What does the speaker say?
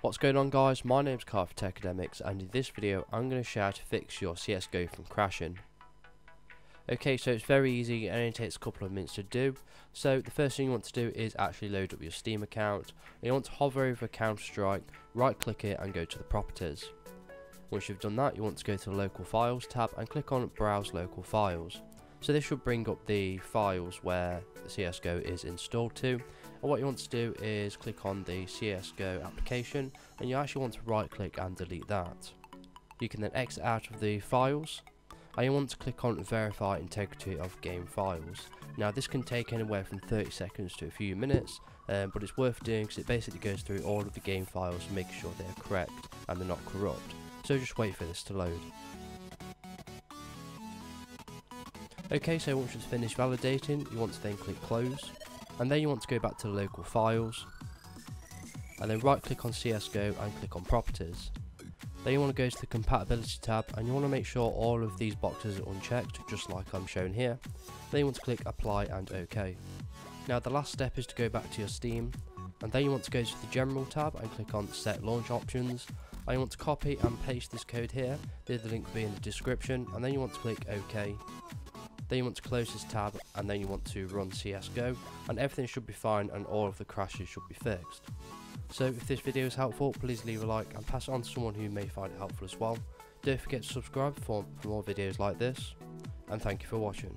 What's going on, guys? My name's Kyle for Techademics, and in this video I'm going to show you how to fix your CSGO from crashing. Okay, so it's very easy and it takes a couple of minutes to do. So the first thing you want to do is actually load up your Steam account. You want to hover over Counter Strike, right click it and go to the properties. Once you've done that, you want to go to the local files tab and click on browse local files. So this should bring up the files where the CSGO is installed to, and what you want to do is click on the CSGO application, and you actually want to right click and delete that. You can then exit out of the files, and you want to click on verify integrity of game files. Now this can take anywhere from 30 seconds to a few minutes, but it's worth doing because it basically goes through all of the game files and making sure they're correct and they're not corrupt. So just wait for this to load. Okay, so once you've finished validating, you want to then click close, and then you want to go back to the local files, and then right click on CSGO and click on properties. Then you want to go to the compatibility tab, and you want to make sure all of these boxes are unchecked, just like I'm shown here. Then you want to click apply and OK. Now the last step is to go back to your Steam, and then you want to go to the general tab and click on set launch options. And you want to copy and paste this code here, the link will be in the description, and then you want to click OK. Then you want to close this tab, and then you want to run CSGO, and everything should be fine and all of the crashes should be fixed. So if this video is helpful, please leave a like and pass it on to someone who may find it helpful as well. Don't forget to subscribe for more videos like this, and thank you for watching.